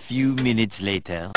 few minutes later.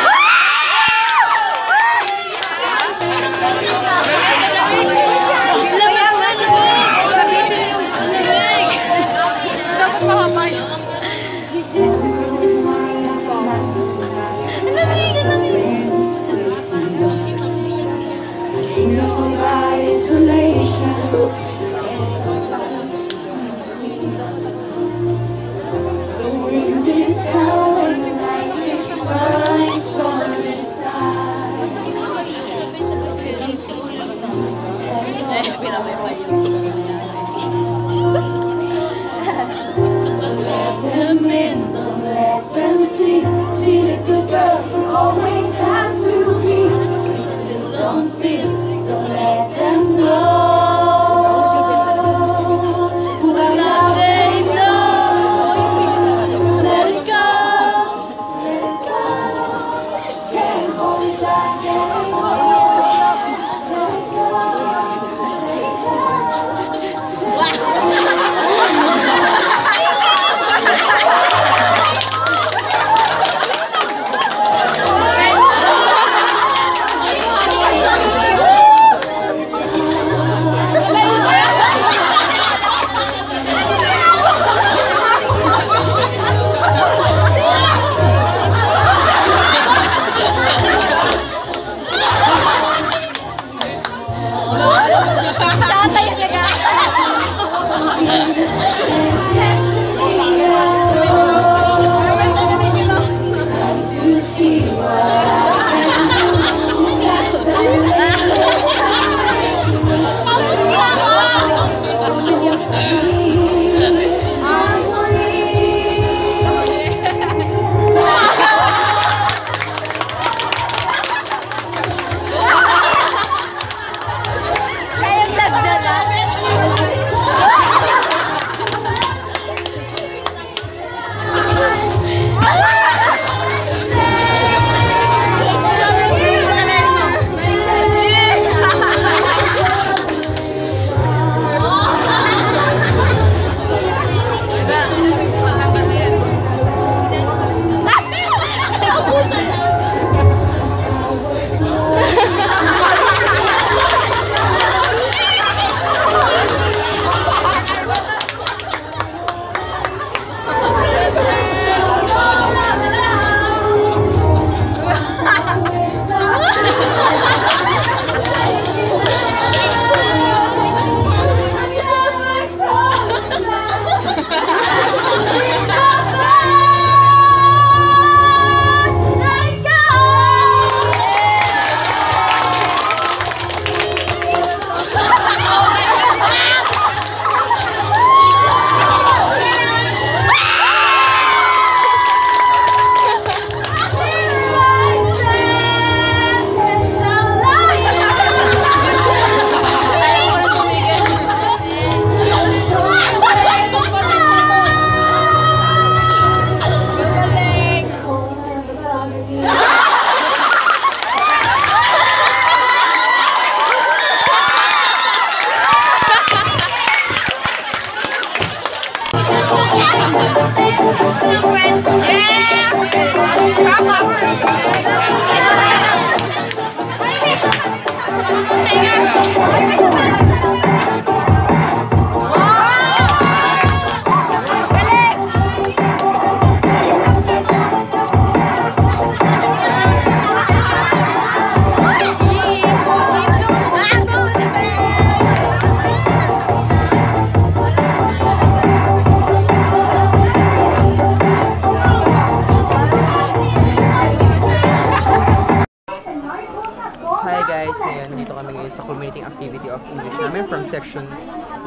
Section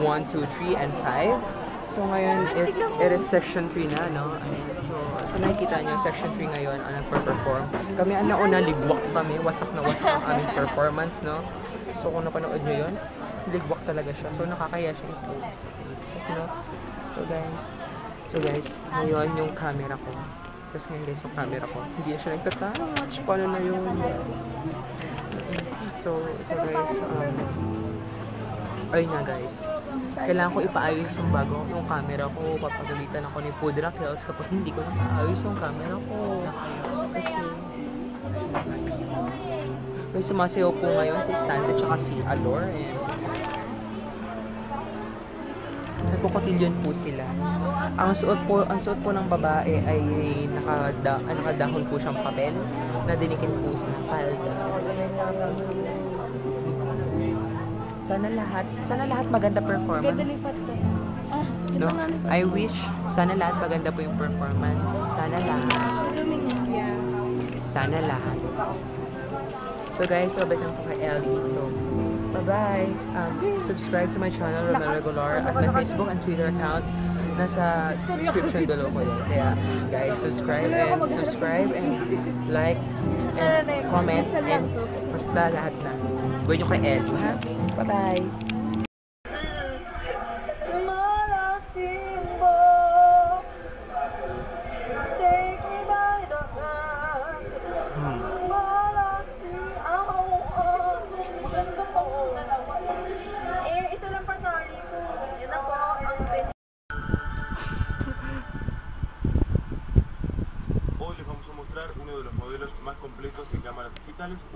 1, 2, 3, and 5. So ngayon, it is Section 3 na, no? So nakikita nyo, Section 3 ngayon, ang nagpa-perform. Kami ang nauna, ligwak kami, wasak na wasak ang aming performance, no? So kung napanood nyo yun, ligwak talaga siya. So nakakaya siya ito sa Facebook, no? So guys, ngayon yung camera ko. Tapos ngayon guys, yung camera ko, hindi na siya nagtatouch. Paano na yun, guys? So guys, ayun na guys, kailangan ko ipaayos yung bago yung camera ko, papagalitan ako ni Food Raquels kapag hindi ko na paayos yung camera ko. May sumasayaw po ngayon si Stan at saka si Alor. Nagkukotilyon po sila. Ang suot po ng babae ay nakadahon po siyang papel na dinikin po sa palda. Sana lahat maganda performance. No? I wish sana lahat maganda po yung performance. Sana lahat. So guys, sobat lang po kay Ellie. So, bye-bye. Subscribe to my channel, Rhomel Regular, at my Facebook and Twitter account. Nasa description below ko yun. Kaya, guys, subscribe and like and comment and basta lahat na. Gawin nyo kay Ellie, ha? Bye-bye.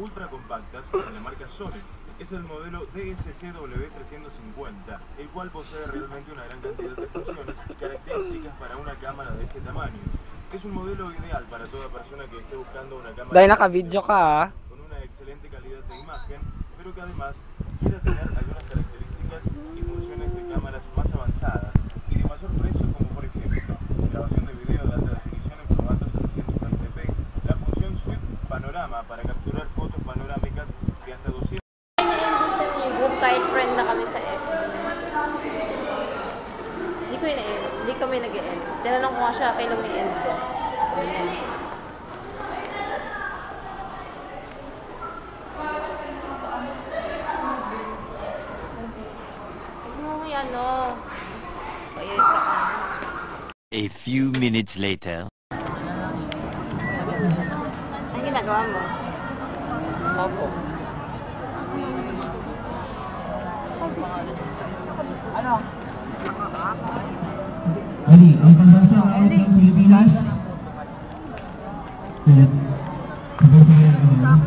Ultra compactas para la marca Sony es el modelo DSCW350, el cual posee realmente una gran cantidad de funciones y características para una cámara de este tamaño. Es un modelo ideal para toda persona que esté buscando una cámara con una excelente calidad de imagen, pero que además quiera tener algunas características y funciones de cámaras más avanzadas y de mayor precio, como por ejemplo grabación de video de alta definición en formato 720p, la función Sweep Panorama para capturar fotos panorámicas de hasta 200. Group friend na kami sa F. Hindi kami nag-e-end. Tinanong ko nga siya kailan may end ko. A few minutes later. Nagawa mo? Opo. Ano? Ali, ang Kadansang Airways ng Pilipinas. Kadansang Airways ng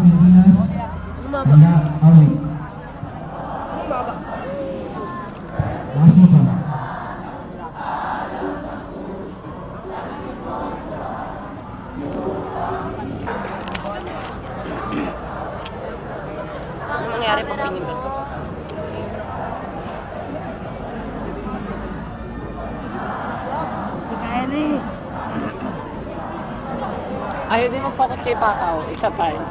Pilipinas. Kaya, awit. Masipag. Nangyari po pinindot ko po. Kaya na eh. Ayaw din mag-focus kay Pakaw. Isa pa eh.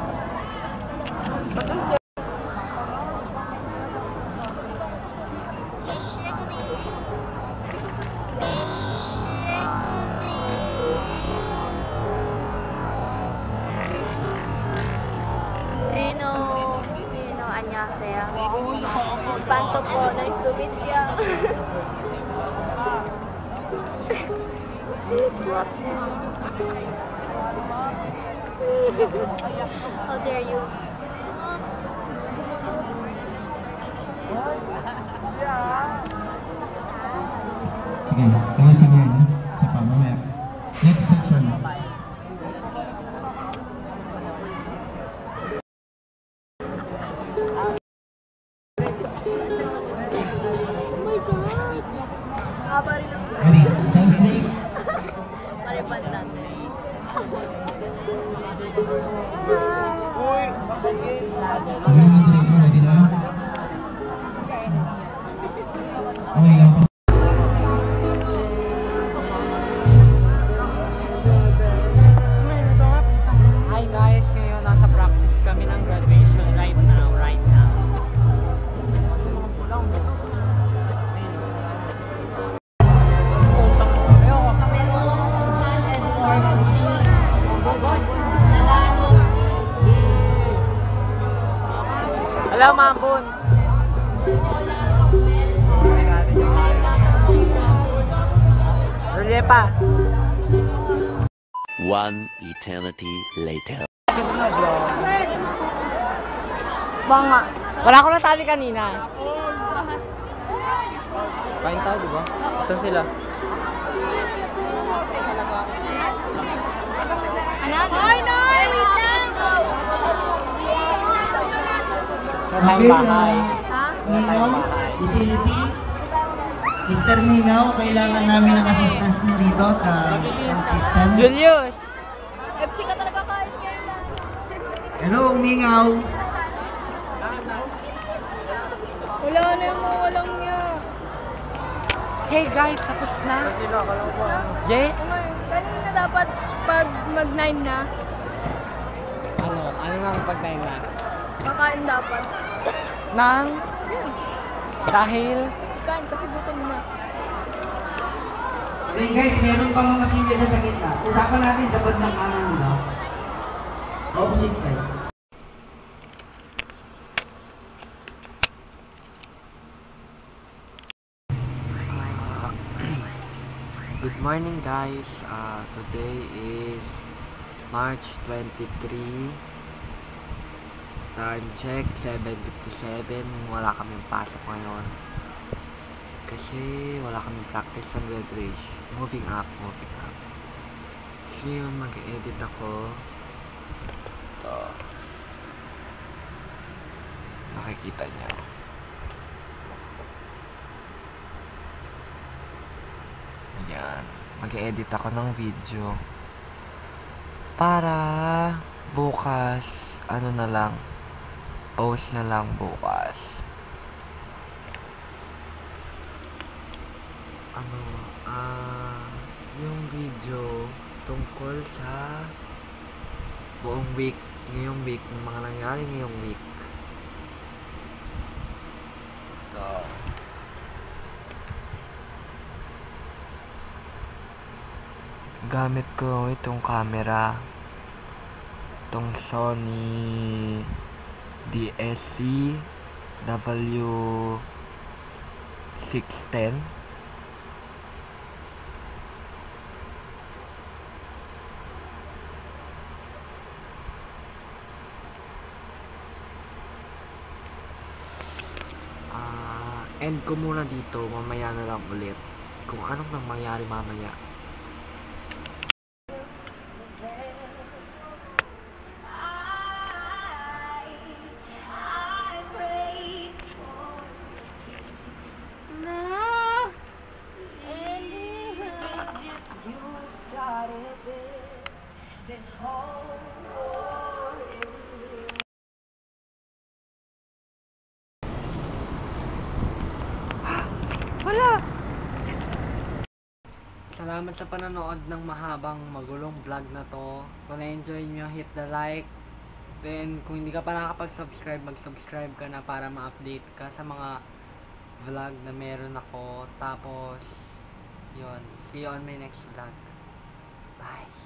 Panto po, nice to meet you. How dare you? Sige, kayo sige. Sa pamamaya. Next section. Hello, Mambon. Rulepa. 1 eternity later. Banga. Wala akong natabi kanina. Kain tayo, diba? Saan sila? Ano? tayong bahay. Ha? Wala tayong bahay. Utility? Mr. Mingaw, kailangan namin ng assistance mo dito sa system. Julius! FC ka talaga kain niya lang. Hello, Mingaw! Wala na yung mawalang niya. Hey guys, tapos na? Yes? Kanina dapat pag mag-9 na? Ano? Ano nga pag-9 na? Kakain dapat. Nang? Yun. Dahil? Kain kasi gutom na. Hey guys, meron pang mga silya na sa gitna. Usapan natin sa bag ng kanan nila. Opposite side. Good morning guys. Today is March 23. Time check, 7:57. Wala kaming pasok ngayon. Kasi wala kaming practice ng Redridge. Moving up. Kasi yung mag-edit ako. Ito. Nakikita niya. Ayan. Mag-edit ako ng video. Para bukas, ano na lang, post na lang bukas. Ano, yung video tungkol sa buong week, ngayong week, ng mga nangyari ngayong week. Ito. Gamit ko itong camera. Itong Sony DSCW-610. End ko muna dito, mamaya na lang ulit kung anong nangyayari mamaya. Salamat sa panonood ng mahabang magulong vlog na to. Kung na-enjoy nyo, hit the like. Then, kung hindi ka pa nakapag-subscribe, mag-subscribe ka na para ma-update ka sa mga vlog na meron ako. Tapos, yun. See you on my next vlog. Bye!